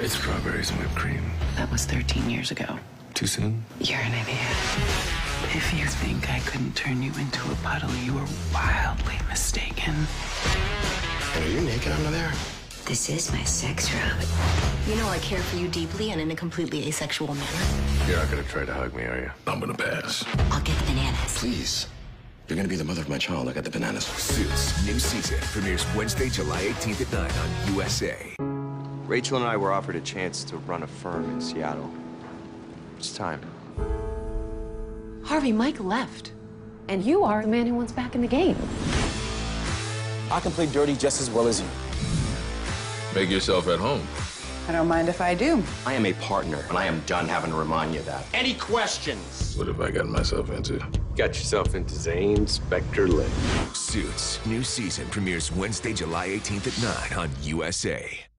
It's strawberries and whipped cream. That was 13 years ago. Too soon? You're an idiot. If you think I couldn't turn you into a puddle, you were wildly mistaken. Are you naked under there? This is my sex rub. You know I care for you deeply and in a completely asexual manner. You're not gonna try to hug me, are you? I'm gonna pass. I'll get the bananas. Please. You're gonna be the mother of my child. I got the bananas. Suits, new season, premieres Wednesday, July 18th at 9 on USA. Rachel and I were offered a chance to run a firm in Seattle. It's time. Harvey, Mike left. And you are the man who wants back in the game. I can play dirty just as well as you. Make yourself at home. I don't mind if I do. I am a partner, and I am done having to remind you of that. Any questions? What have I gotten myself into? Got yourself into Zane Specter-Lane. Suits, new season premieres Wednesday, July 18th at 9 on USA.